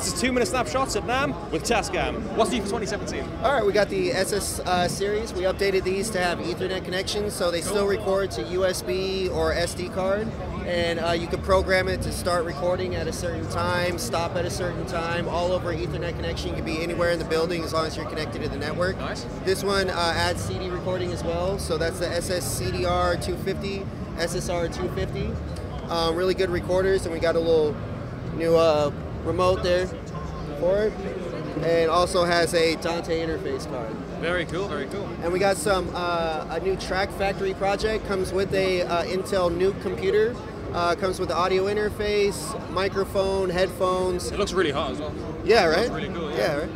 This is 2-minute snapshots at NAMM with TASCAM. What's new for 2017? All right, we got the SS series. We updated these to have Ethernet connections, so they still record to USB or SD card. And you can program it to start recording at a certain time, stop at a certain time, all over Ethernet connection. You can be anywhere in the building as long as you're connected to the network. Nice. This one adds CD recording as well, so that's the SS-CDR250, SSR-250. Really good recorders, and we got a little new remote there for it. And also has a Dante interface card. Very cool, very cool. And we got some a new Track Factory project. Comes with a Intel Nuke computer. Comes with the audio interface, microphone, headphones. It looks really hot as well. Yeah, right? It looks really cool, yeah. Yeah, right?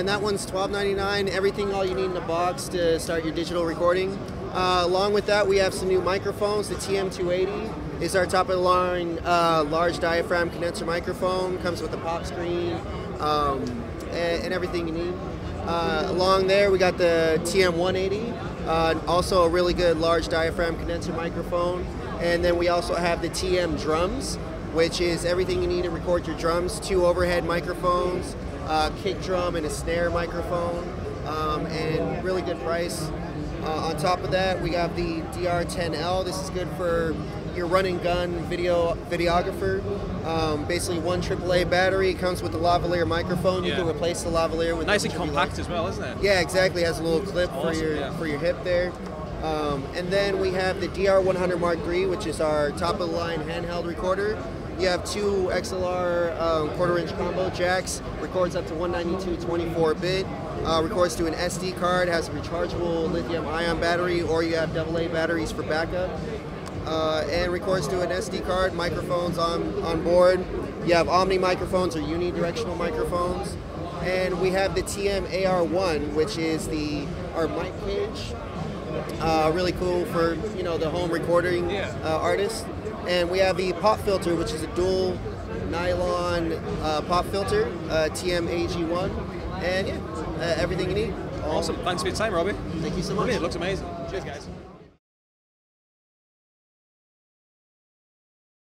And that one's $12.99. Everything all you need in the box to start your digital recording. Along with that, we have some new microphones. The TM280 is our top-of-the-line large diaphragm condenser microphone. Comes with a pop screen. And everything you need. Along there, we got the TM180, also a really good large diaphragm condenser microphone. And then we also have the TM drums, which is everything you need to record your drums, 2 overhead microphones, kick drum and a snare microphone, and really good price. On top of that, we have the DR-10L. This is good for your run-and-gun videographer. Basically, 1 AAA battery. Comes with a lavalier microphone. You can replace the lavalier with nice and compact as well, isn't it? Yeah, exactly. Has a little clip for your hip there. And then we have the DR-100 Mark III, which is our top-of-the-line handheld recorder. You have 2 XLR quarter-inch combo jacks. Records up to 192 24-bit. Records to an SD card. Has a rechargeable lithium-ion battery, or you have AA batteries for backup. And records to an SD card, microphones on board. You have omni microphones or unidirectional microphones. And we have the TMAR1, which is our mic cage. Really cool for the home recording artists. And we have the pop filter, which is a dual nylon pop filter, TMAG1. And everything you need. Awesome. Thanks for your time, Robbie. Thank you so much. It looks amazing. Cheers, guys.